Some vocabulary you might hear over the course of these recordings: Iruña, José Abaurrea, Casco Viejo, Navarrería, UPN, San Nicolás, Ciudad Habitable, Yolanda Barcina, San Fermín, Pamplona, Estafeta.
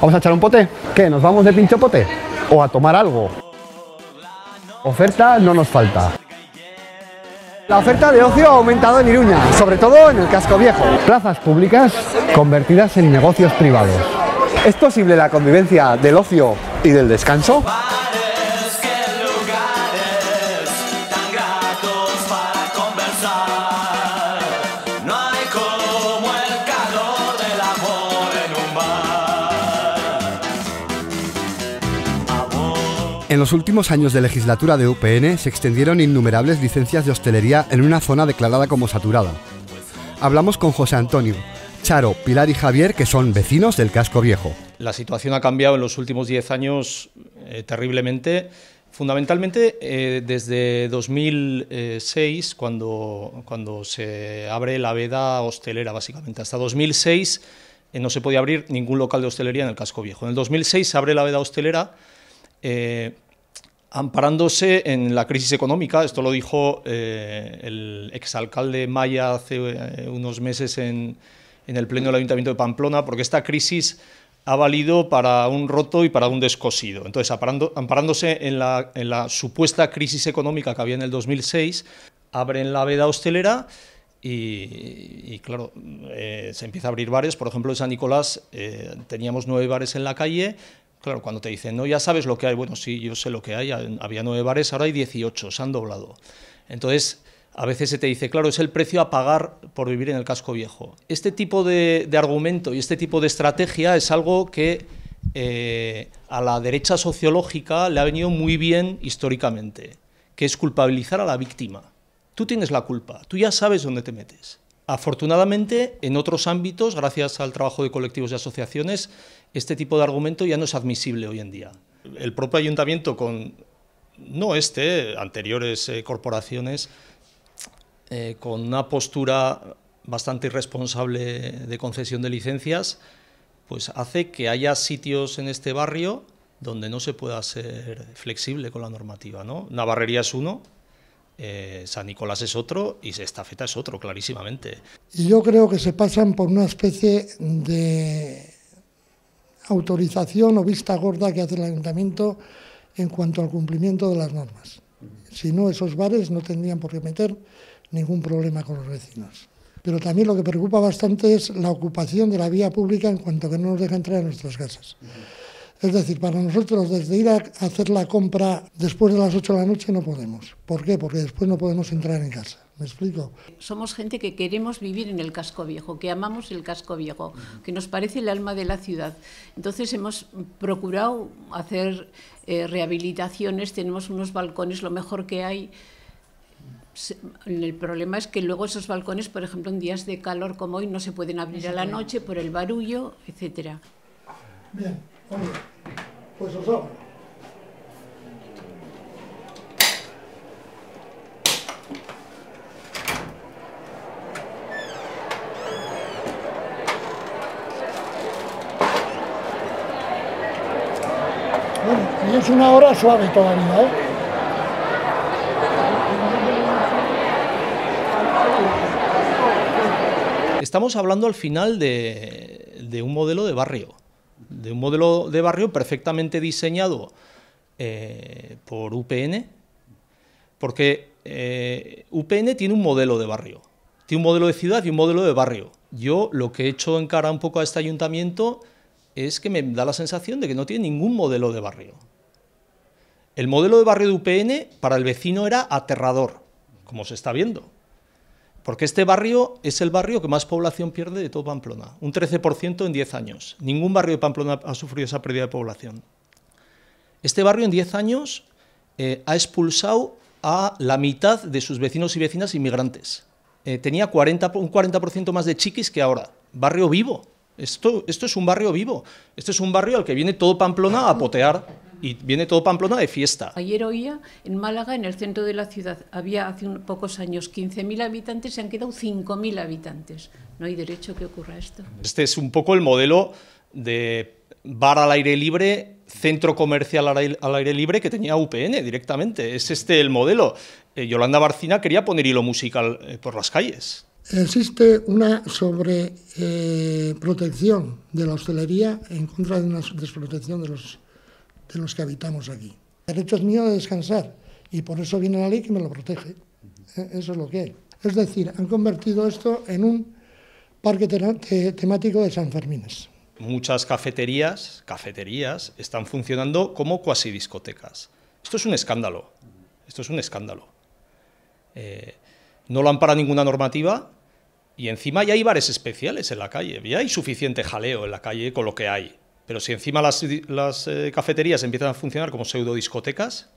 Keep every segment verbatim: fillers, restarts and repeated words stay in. ¿Vamos a echar un pote? ¿Qué? ¿Nos vamos de pincho pote? ¿O a tomar algo? Oferta no nos falta. La oferta de ocio ha aumentado en Iruña, sobre todo en el Casco Viejo. Plazas públicas convertidas en negocios privados. ¿Es posible la convivencia del ocio y del descanso? En los últimos años de legislatura de U P N se extendieron innumerables licencias de hostelería en una zona declarada como saturada. Hablamos con José Antonio, Charo, Pilar y Javier, que son vecinos del Casco Viejo. La situación ha cambiado en los últimos diez años eh, terriblemente, fundamentalmente eh, desde dos mil seis, cuando, cuando se abre la veda hostelera, básicamente. Hasta dos mil seis eh, no se podía abrir ningún local de hostelería en el Casco Viejo. En el dos mil seis se abre la veda hostelera, Eh, amparándose en la crisis económica. Esto lo dijo eh, el exalcalde Maya hace eh, unos meses en, en el pleno del Ayuntamiento de Pamplona, porque esta crisis ha valido para un roto y para un descosido. Entonces, amparando, amparándose en la, en la supuesta crisis económica que había en el dos mil seis, abren la veda hostelera y, y claro, eh, se empieza a abrir bares. Por ejemplo, en San Nicolás eh, teníamos nueve bares en la calle. Claro, cuando te dicen, no, ya sabes lo que hay, bueno, sí, yo sé lo que hay, había nueve bares, ahora hay dieciocho, se han doblado. Entonces, a veces se te dice, claro, es el precio a pagar por vivir en el Casco Viejo. Este tipo de, de argumento y este tipo de estrategia es algo que eh, a la derecha sociológica le ha venido muy bien históricamente, que es culpabilizar a la víctima. Tú tienes la culpa, tú ya sabes dónde te metes. Afortunadamente, en otros ámbitos, gracias al trabajo de colectivos y asociaciones, este tipo de argumento ya no es admisible hoy en día. El propio ayuntamiento, con no este, anteriores eh, corporaciones, eh, con una postura bastante irresponsable de concesión de licencias, pues hace que haya sitios en este barrio donde no se pueda ser flexible con la normativa, ¿no? Navarrería es uno. Eh, San Nicolás es otro y Estafeta es otro, clarísimamente. Yo creo que se pasan por una especie de autorización o vista gorda que hace el ayuntamiento en cuanto al cumplimiento de las normas. Si no, esos bares no tendrían por qué meter ningún problema con los vecinos. Pero también lo que preocupa bastante es la ocupación de la vía pública en cuanto que no nos deja entrar a nuestras casas. Es decir, para nosotros, desde ir a hacer la compra después de las ocho de la noche no podemos. ¿Por qué? Porque después no podemos entrar en casa. ¿Me explico? Somos gente que queremos vivir en el Casco Viejo, que amamos el Casco Viejo, que nos parece el alma de la ciudad. Entonces hemos procurado hacer eh, rehabilitaciones, tenemos unos balcones, lo mejor que hay. El problema es que luego esos balcones, por ejemplo, en días de calor como hoy, no se pueden abrir a la noche por el barullo, etcétera. Bien. Hombre, pues os abro. Bueno, y es una hora suave todavía, ¿eh? Estamos hablando al final de, de un modelo de barrio. de un modelo de barrio perfectamente diseñado eh, por U P N, porque eh, U P N tiene un modelo de barrio, tiene un modelo de ciudad y un modelo de barrio. Yo lo que he hecho en cara un poco a este ayuntamiento es que me da la sensación de que no tiene ningún modelo de barrio. El modelo de barrio de U P N para el vecino era aterrador, como se está viendo, porque este barrio es el barrio que más población pierde de todo Pamplona, un trece por ciento en diez años. Ningún barrio de Pamplona ha sufrido esa pérdida de población. Este barrio en diez años eh, ha expulsado a la mitad de sus vecinos y vecinas inmigrantes. Eh, tenía cuarenta, un cuarenta por ciento más de chiquis que ahora. Barrio vivo. Esto, esto es un barrio vivo. Este es un barrio al que viene todo Pamplona a potear. Y viene todo Pamplona de fiesta. Ayer oía, en Málaga, en el centro de la ciudad, había hace unos pocos años quince mil habitantes, se han quedado cinco mil habitantes. No hay derecho que ocurra esto. Este es un poco el modelo de bar al aire libre, centro comercial al aire libre que tenía U P N directamente. Es este el modelo. Eh, Yolanda Barcina quería poner hilo musical eh, por las calles. Existe una sobreprotección eh, de la hostelería en contra de una desprotección de los, de los que habitamos aquí. El derecho es mío de descansar y por eso viene la ley que me lo protege. Eso es lo que hay. Es decir, han convertido esto en un parque te te temático de San Fermines. Muchas cafeterías, cafeterías están funcionando como cuasi discotecas. Esto es un escándalo. Esto es un escándalo. Eh, no lo ampara ninguna normativa. Y encima ya hay bares especiales en la calle, ya hay suficiente jaleo en la calle con lo que hay. Pero si encima las, las eh, cafeterías empiezan a funcionar como pseudodiscotecas,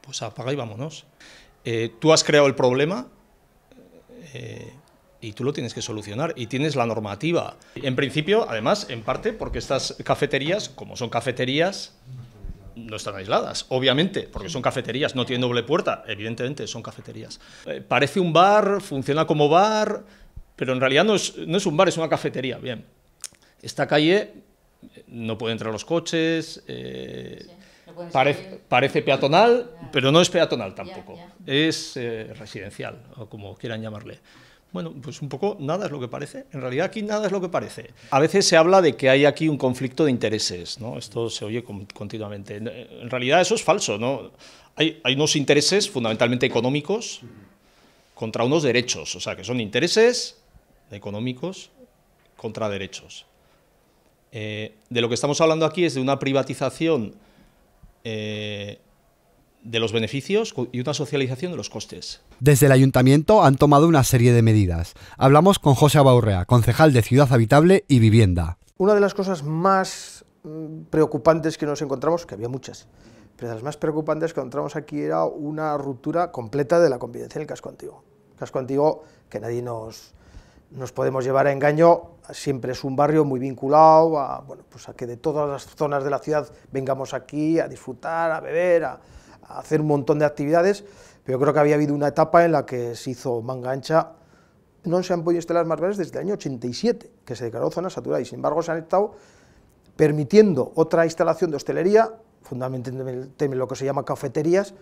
pues apaga y vámonos. Eh, tú has creado el problema eh, y tú lo tienes que solucionar y tienes la normativa. En principio, además, en parte porque estas cafeterías, como son cafeterías, no están aisladas, obviamente, porque son cafeterías, no tienen doble puerta, evidentemente son cafeterías. Eh, parece un bar, funciona como bar, pero en realidad no es, no es un bar, es una cafetería. Bien, esta calle no puede entrar los coches, eh, sí, no parece, parece peatonal, ya, pero no es peatonal tampoco, ya, ya. es eh, residencial, o como quieran llamarle. Bueno, pues un poco nada es lo que parece, en realidad aquí nada es lo que parece. A veces se habla de que hay aquí un conflicto de intereses, ¿no? Esto se oye continuamente. En realidad eso es falso, ¿no? Hay, hay unos intereses fundamentalmente económicos contra unos derechos, o sea, que son intereses económicos contra derechos. Eh, de lo que estamos hablando aquí es de una privatización eh, de los beneficios y una socialización de los costes. Desde el ayuntamiento han tomado una serie de medidas. Hablamos con José Abaurrea, concejal de Ciudad Habitable y Vivienda. Una de las cosas más preocupantes que nos encontramos, que había muchas, pero de las más preocupantes que encontramos aquí era una ruptura completa de la convivencia en el casco antiguo. El casco antiguo, que nadie nos, nos podemos llevar a engaño, siempre es un barrio muy vinculado a, bueno, pues a que de todas las zonas de la ciudad vengamos aquí a disfrutar, a beber, a, a hacer un montón de actividades, pero creo que había habido una etapa en la que se hizo manga ancha. No se han podido instalar más bares desde el año ochenta y siete, que se declaró zona saturada, y sin embargo se han estado permitiendo otra instalación de hostelería, fundamentalmente en lo que se llama cafeterías,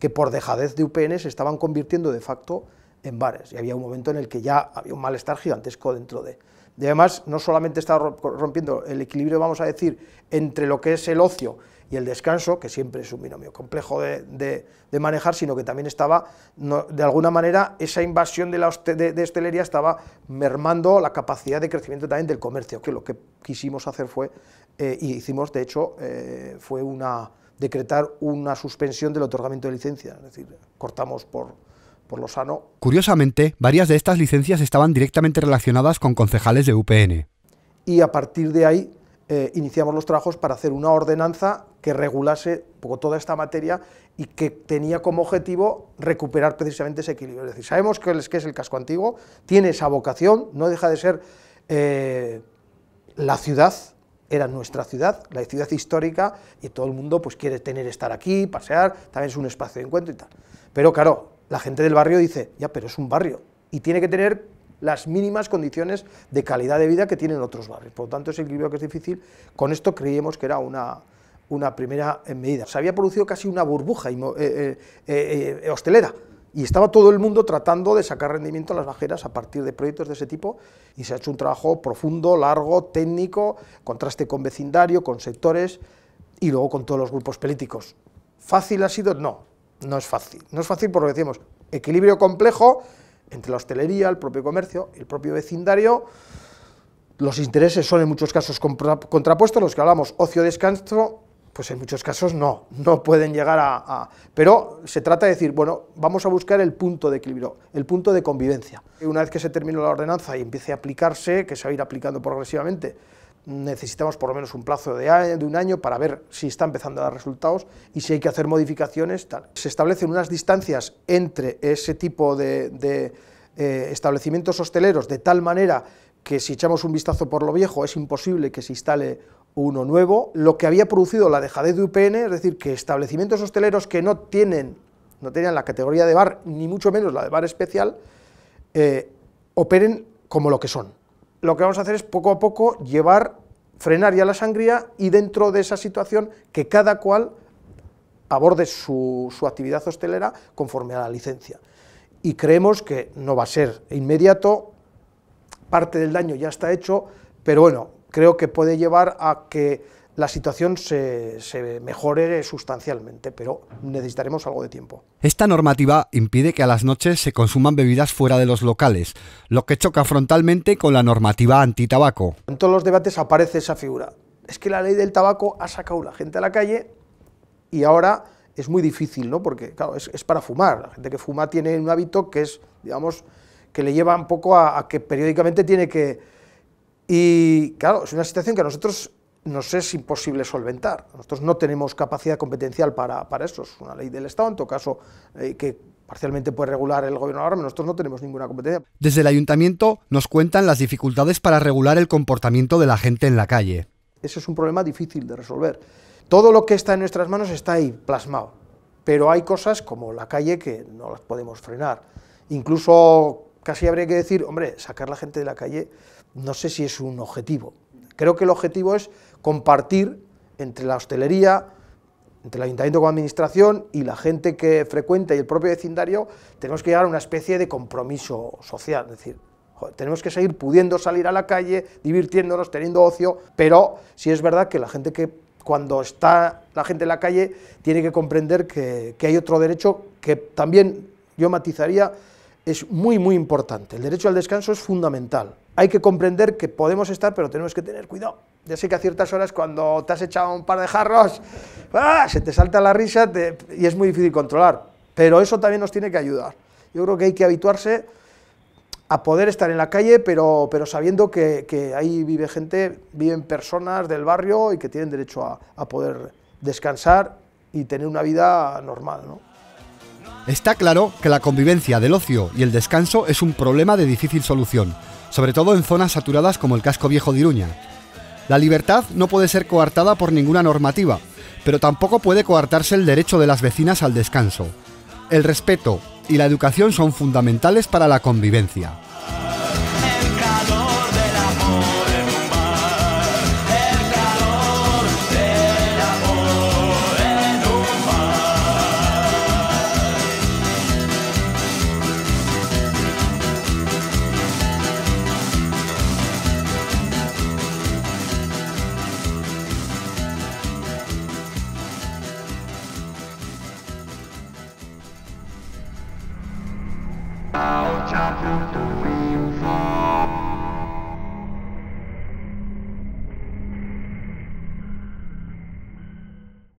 que por dejadez de U P N se estaban convirtiendo de facto en bares, y había un momento en el que ya había un malestar gigantesco dentro de... Y además, no solamente estaba rompiendo el equilibrio, vamos a decir, entre lo que es el ocio y el descanso, que siempre es un binomio complejo de, de, de manejar, sino que también estaba, no, de alguna manera, esa invasión de la de, de hostelería estaba mermando la capacidad de crecimiento también del comercio, que lo que quisimos hacer fue, eh, y hicimos, de hecho, eh, fue una decretar una suspensión del otorgamiento de licencias, es decir, cortamos por... por lo sano. Curiosamente, varias de estas licencias estaban directamente relacionadas con concejales de U P N. Y a partir de ahí eh, iniciamos los trabajos para hacer una ordenanza que regulase un poco toda esta materia y que tenía como objetivo recuperar precisamente ese equilibrio. Es decir, sabemos que es el casco antiguo, tiene esa vocación, no deja de ser eh, la ciudad, era nuestra ciudad, la ciudad histórica, y todo el mundo pues quiere tener estar aquí, pasear, también es un espacio de encuentro y tal. Pero claro, la gente del barrio dice, ya, pero es un barrio, y tiene que tener las mínimas condiciones de calidad de vida que tienen otros barrios. Por lo tanto, ese equilibrio que es difícil, con esto creíamos que era una, una primera medida. Se había producido casi una burbuja eh, eh, eh, hostelera, y estaba todo el mundo tratando de sacar rendimiento a las bajeras a partir de proyectos de ese tipo, y se ha hecho un trabajo profundo, largo, técnico, contraste con vecindario, con sectores, y luego con todos los grupos políticos. ¿Fácil ha sido? No. No es fácil, no es fácil porque decíamos equilibrio complejo entre la hostelería, el propio comercio, el propio vecindario, los intereses son en muchos casos contrapuestos, los que hablamos ocio-descanso, pues en muchos casos no, no pueden llegar a, a... Pero se trata de decir, bueno, vamos a buscar el punto de equilibrio, el punto de convivencia. Una vez que se termine la ordenanza y empiece a aplicarse, que se va a ir aplicando progresivamente, necesitamos por lo menos un plazo de, año, de un año para ver si está empezando a dar resultados y si hay que hacer modificaciones, tal. Se establecen unas distancias entre ese tipo de, de eh, establecimientos hosteleros de tal manera que si echamos un vistazo por lo viejo es imposible que se instale uno nuevo. Lo que había producido la dejadez de U P N, es decir, que establecimientos hosteleros que no tienen, no tenían la categoría de bar, ni mucho menos la de bar especial, eh, operen como lo que son. Lo que vamos a hacer es poco a poco llevar, frenar ya la sangría y dentro de esa situación que cada cual aborde su, su actividad hostelera conforme a la licencia. y creemos que no va a ser inmediato, parte del daño ya está hecho, pero bueno, creo que puede llevar a que la situación se, se mejore sustancialmente, pero necesitaremos algo de tiempo. Esta normativa impide que a las noches se consuman bebidas fuera de los locales, lo que choca frontalmente con la normativa antitabaco. En todos los debates aparece esa figura. Es que la ley del tabaco ha sacado a la gente a la calle y ahora es muy difícil, ¿no? Porque claro, es, es para fumar. La gente que fuma tiene un hábito que es, digamos, que le lleva un poco a, a que periódicamente tiene que... Y claro, es una situación que a nosotros nos es imposible solventar. Nosotros no tenemos capacidad competencial para, para eso, es una ley del Estado, en todo caso, eh, que parcialmente puede regular el gobierno ahora, pero nosotros no tenemos ninguna competencia. Desde el ayuntamiento nos cuentan las dificultades para regular el comportamiento de la gente en la calle. Ese es un problema difícil de resolver. Todo lo que está en nuestras manos está ahí, plasmado, pero hay cosas como la calle que no las podemos frenar. Incluso casi habría que decir, hombre, sacar a la gente de la calle no sé si es un objetivo. Creo que el objetivo es compartir entre la hostelería, entre el ayuntamiento como administración y la gente que frecuenta y el propio vecindario, tenemos que llegar a una especie de compromiso social, es decir, joder, tenemos que seguir pudiendo salir a la calle, divirtiéndonos, teniendo ocio, pero sí es verdad que la gente que, cuando está la gente en la calle, tiene que comprender que, que hay otro derecho que también yo matizaría, es muy, muy importante. El derecho al descanso es fundamental. Hay que comprender que podemos estar, pero tenemos que tener cuidado. Ya sé que a ciertas horas, cuando te has echado un par de jarros, ¡ah!, se te salta la risa te, y es muy difícil controlar. Pero eso también nos tiene que ayudar. Yo creo que hay que habituarse a poder estar en la calle, pero, pero sabiendo que, que ahí vive gente, viven personas del barrio y que tienen derecho a, a poder descansar y tener una vida normal, ¿no? Está claro que la convivencia del ocio y el descanso es un problema de difícil solución, sobre todo en zonas saturadas como el Casco Viejo de Iruña. La libertad no puede ser coartada por ninguna normativa, pero tampoco puede coartarse el derecho de las vecinas al descanso. El respeto y la educación son fundamentales para la convivencia. I'll jump to